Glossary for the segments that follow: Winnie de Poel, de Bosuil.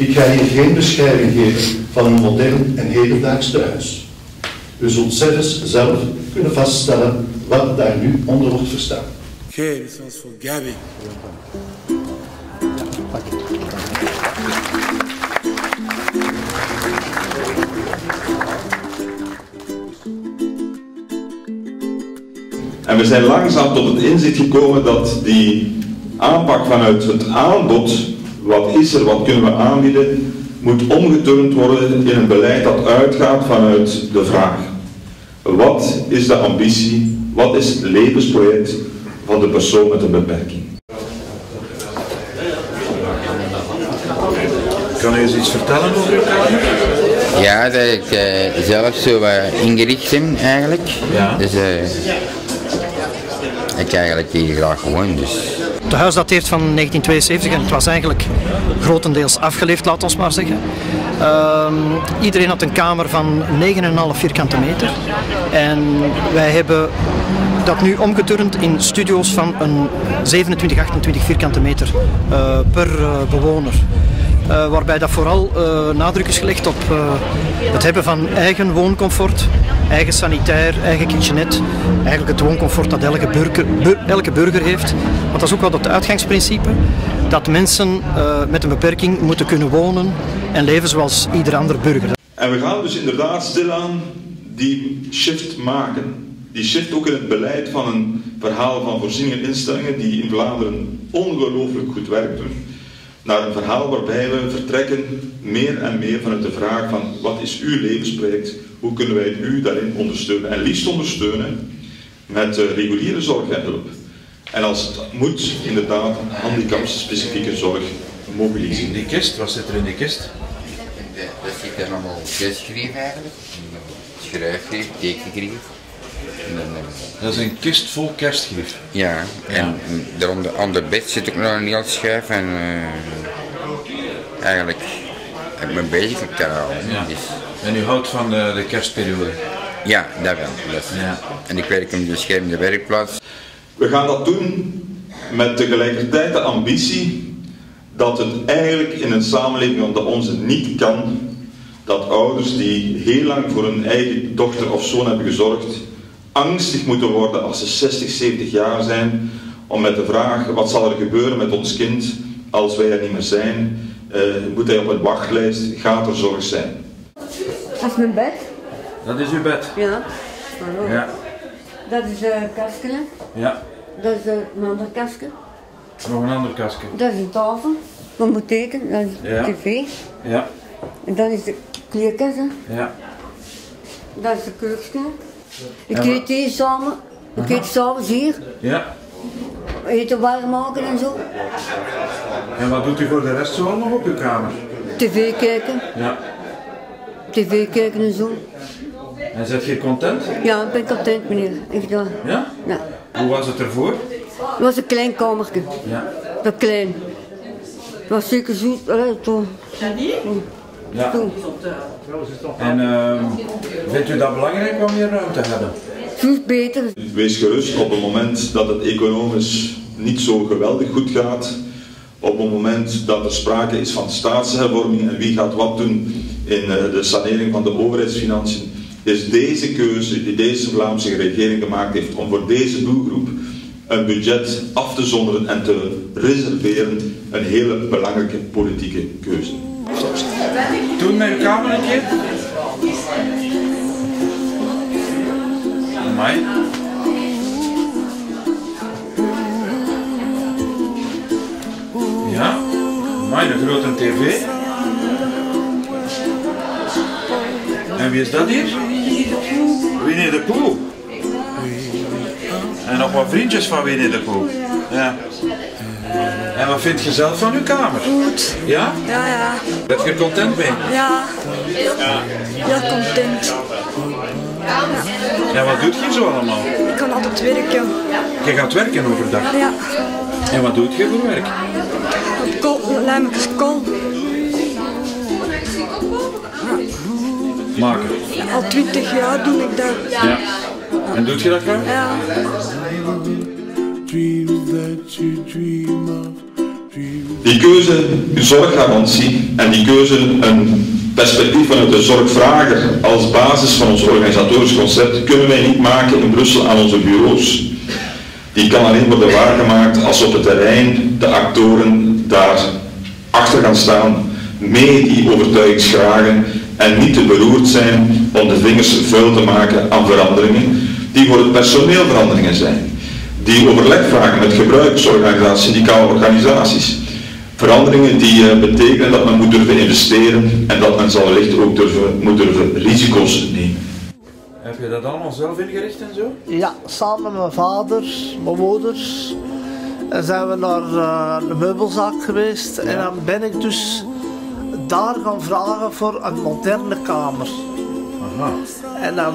Ik ga hier geen beschrijving geven van een modern en hedendaags tehuis. U zult zelf kunnen vaststellen wat daar nu onder wordt verstaan. Geen sens voor Gabi. En we zijn langzaam tot het inzicht gekomen dat die aanpak vanuit het aanbod, wat is er, wat kunnen we aanbieden, moet omgeturnd worden in een beleid dat uitgaat vanuit de vraag. Wat is de ambitie, wat is het levensproject van de persoon met een beperking? Kan u eens iets vertellen over uw kamer? Ja, dat ik zelf zo ingericht ben eigenlijk. Ja. Dus ik eigenlijk hier graag woon. Dus. Het huis dateert van 1972 en het was eigenlijk grotendeels afgeleefd, laat ons maar zeggen. Iedereen had een kamer van 9,5 vierkante meter. En wij hebben dat nu omgeturnd in studio's van een 27, 28 vierkante meter per bewoner. Waarbij dat vooral nadruk is gelegd op het hebben van eigen wooncomfort, eigen sanitair, eigen kitchenet. Eigenlijk het wooncomfort dat elke burger heeft. Want dat is ook wel het uitgangsprincipe. Dat mensen met een beperking moeten kunnen wonen en leven zoals ieder ander burger. En we gaan dus inderdaad stilaan die shift maken. Die shift ook in het beleid van een verhaal van voorzieningen en instellingen die in Vlaanderen ongelooflijk goed werken. Naar een verhaal waarbij we vertrekken meer en meer vanuit de vraag van wat is uw levensproject, hoe kunnen wij u daarin ondersteunen en liefst ondersteunen met reguliere zorg en hulp. En als het moet, inderdaad, handicapspecifieke zorg mobiliseren. In de kist, wat zit er in de kist? Dat zit er allemaal gestgrief eigenlijk, schruifgrief, tekengrief. Dat is een kist vol kerstgrief. Ja, en aan de bed zit ook nog een heel schuif en eigenlijk heb ik me bezig met dat al. Ja. Dus. En u houdt van de kerstperiode? Ja, dat wel. Dat ja. En ik werk op de beschermde werkplaats. We gaan dat doen met tegelijkertijd de ambitie dat het eigenlijk in een samenleving als de onze niet kan, dat ouders die heel lang voor hun eigen dochter of zoon hebben gezorgd, angstig moeten worden als ze 60, 70 jaar zijn om met de vraag wat zal er gebeuren met ons kind als wij er niet meer zijn, moet hij op een wachtlijst, gaat er zorg zijn. Dat is mijn bed. Dat is uw bed? Ja. Hallo. Ja. Dat is een kastje. Ja. Dat is een ander kastje. Nog een ander kastje. Dat is een tafel, een boetekent, dat is ja. Tv. Ja. En dan is de kleerkast. Ja. Dat is de keuken. Ik eet hier samen, ik eet s'avonds hier, ja. Eten warm maken en zo. En wat doet u voor de rest zo nog op uw kamer? TV kijken. Ja. TV kijken en zo. En bent je content? Ja, ik ben content meneer. Echt wel. Ja? Ja. Hoe was het ervoor? Het was een klein kamertje. Ja. Dat klein. Het was zeker zoet. Ja. En vindt u dat belangrijk om meer ruimte te hebben? Veel beter. Wees gerust op het moment dat het economisch niet zo geweldig goed gaat. Op het moment dat er sprake is van staatshervorming en wie gaat wat doen in de sanering van de overheidsfinanciën. Is deze keuze die deze Vlaamse regering gemaakt heeft om voor deze doelgroep een budget af te zonderen en te reserveren een hele belangrijke politieke keuze. Doe met uw kamer een keer. Amai. Ja. Amai, een grote tv. En wie is dat hier? Winnie de Poel. En nog wat vriendjes van Winnie de Poel. Ja. En wat vind je zelf van uw kamer? Goed. Ja? Ja, ja. Ben je er content mee? Ja. Ja, content. Ja. En wat doet je zo allemaal? Ik kan altijd werken. Je gaat werken overdag? Ja. En wat doet je voor werk? Lijmekes kool. Maken? Al 20 jaar doe ik dat. Ja. En doet je dat graag? Ja. Dreams that you dream of, dream Die keuze, uw zorggarantie en die keuze een perspectief vanuit de zorgvrager als basis van ons organisatorisch concept kunnen wij niet maken in Brussel aan onze bureaus. Die kan alleen worden waargemaakt als op het terrein de actoren daar achter gaan staan, mee die overtuigingsvragen en niet te beroerd zijn om de vingers vuil te maken aan veranderingen die voor het personeel veranderingen zijn. Die overlegvragen met gebruikersorganisaties, syndicale organisaties. Veranderingen die betekenen dat men moet durven investeren en dat men zal wellicht ook moet durven risico's nemen. Heb je dat allemaal zelf ingericht en zo? Ja, samen met mijn vader, mijn moeders. En zijn we naar de meubelzaak geweest en dan ben ik dus daar gaan vragen voor een moderne kamer. Aha. En dan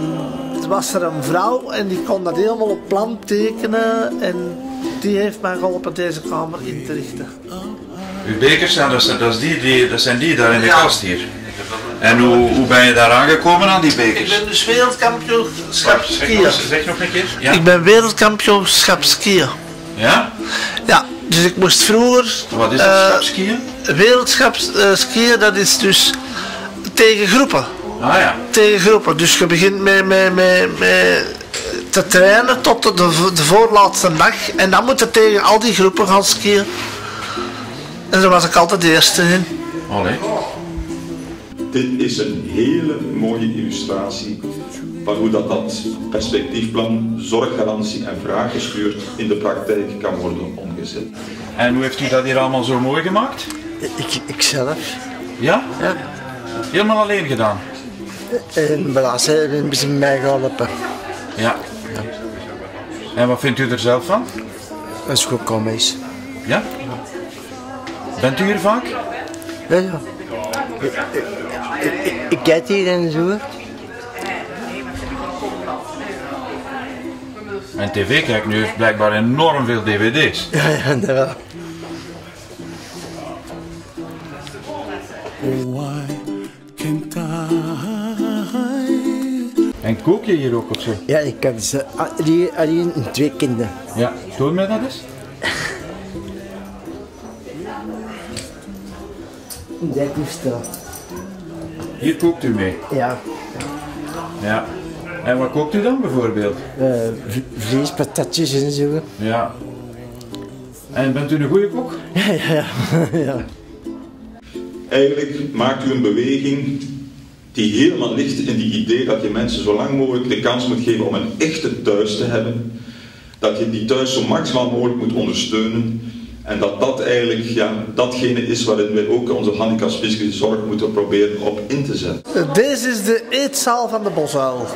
was er een vrouw en die kon dat helemaal op plan tekenen en die heeft mij geholpen deze kamer in te richten. Uw bekers, dat zijn die daar in de kast hier. En hoe ben je daar aangekomen aan die bekers? Ik ben dus wereldkampioen schapskiën. Zeg nog een keer. Ja? Ik ben wereldkampioen schapskiën. Ja? Ja, dus ik moest vroeger... Wat is dat, schapskiën? Wereldschapskiën, dat is dus tegen groepen. Ah ja. Tegen groepen, dus je begint met te trainen tot de voorlaatste dag en dan moet je tegen al die groepen gaan skiën. En daar was ik altijd de eerste in. Allee. Dit is een hele mooie illustratie van hoe dat perspectiefplan, zorggarantie en vraaggestuurd in de praktijk kan worden omgezet. En hoe heeft u dat hier allemaal zo mooi gemaakt? Ikzelf. Ja? Ja. Helemaal alleen gedaan? In balans, een beetje mij geholpen. Ja. Ja. En wat vindt u er zelf van? Dat is goed komisch. Ja? Bent u hier vaak? Ja, ja. Ik kijk hier en zo. En tv kijkt nu heeft blijkbaar enorm veel dvd's. Ja, ja, inderdaad. En kook je hier ook of zo? Ja, ik heb ze alleen twee kinderen. Ja, toon mij dat eens. Dat is dat. Hier kookt u mee? Ja. Ja. En wat kookt u dan bijvoorbeeld? Vlees, patatjes en zo. Ja. En bent u een goede kok? Ja, ja, ja. Eigenlijk maakt u een beweging die helemaal ligt in die idee dat je mensen zo lang mogelijk de kans moet geven om een echte thuis te hebben. Dat je die thuis zo maximaal mogelijk moet ondersteunen. En dat dat eigenlijk ja, datgene is waarin we ook onze handicapspecifieke zorg moeten proberen op in te zetten. Deze is de eetzaal van de Bosuil.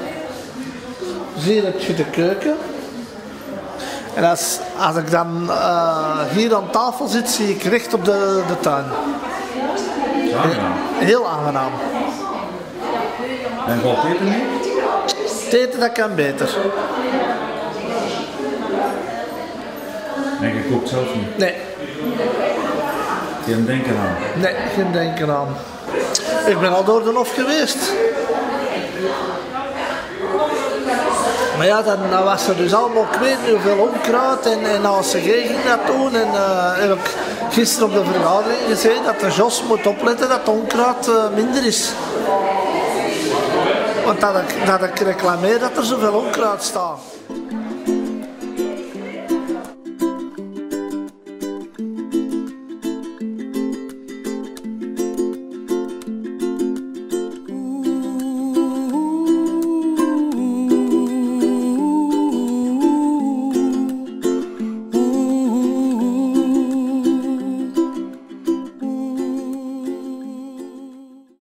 Dus hier heb je de keuken. En als ik dan hier aan tafel zit, zie ik recht op de tuin. Aangenaam. Heel aangenaam. En valt eten mee? Eten, dat kan beter. En je kookt zelf niet? Nee. Geen denken aan? Nee, geen denken aan. Ik ben al door de lof geweest. Maar ja, dan was er dus allemaal, ik weet niet hoeveel onkruid en als ze ging dat doen. En heb ik gisteren op de vergadering gezegd dat de Jos moet opletten dat de onkruid minder is. Want dat ik reclameer dat er zoveel onkruid staat.